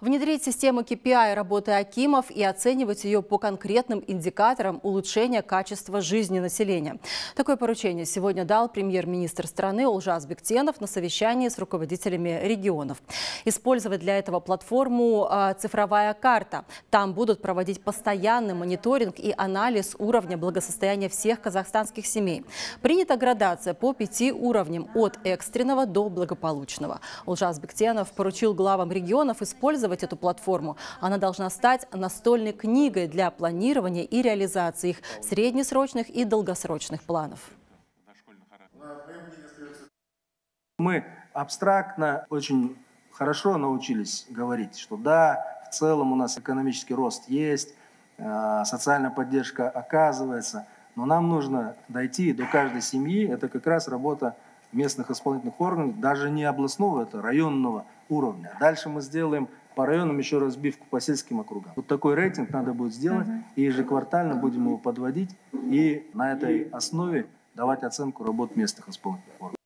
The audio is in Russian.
внедрить систему KPI работы акимов и оценивать ее по конкретным индикаторам улучшения качества жизни населения. Такое поручение сегодня дал премьер-министр страны Олжас Бектенов на совещании с руководителями регионов. Использовать для этого платформу «Цифровая карта». Там будут проводить постоянный мониторинг и анализ уровня благосостояния всех казахстанских семей. Принята градация по 5 уровням от экстренного до благополучного. Олжас Бектенов поручил главам регионов использовать эту платформу. Она должна стать настольной книгой для планирования и реализации их среднесрочных и долгосрочных планов. Мы абстрактно очень хорошо научились говорить, что да, в целом у нас экономический рост есть, социальная поддержка оказывается, но нам нужно дойти до каждой семьи. Это как раз работа местных исполнительных органов, даже не областного, это районного уровня. Дальше мы сделаем по районам еще разбивку по сельским округам. Вот такой рейтинг надо будет сделать, и ежеквартально будем его подводить, и на этой основе давать оценку работ местных исполнительных органов.